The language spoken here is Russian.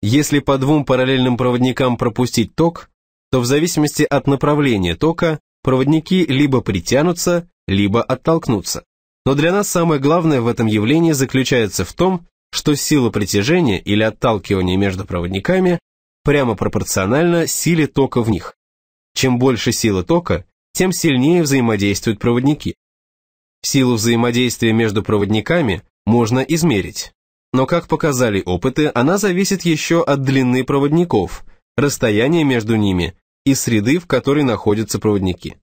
Если по двум параллельным проводникам пропустить ток, то в зависимости от направления тока проводники либо притянутся, либо оттолкнутся. Но для нас самое главное в этом явлении заключается в том, что сила притяжения или отталкивания между проводниками прямо пропорциональна силе тока в них. Чем больше сила тока, тем сильнее взаимодействуют проводники. Силу взаимодействия между проводниками можно измерить, но, как показали опыты, она зависит еще от длины проводников, расстояния между ними и среды, в которой находятся проводники.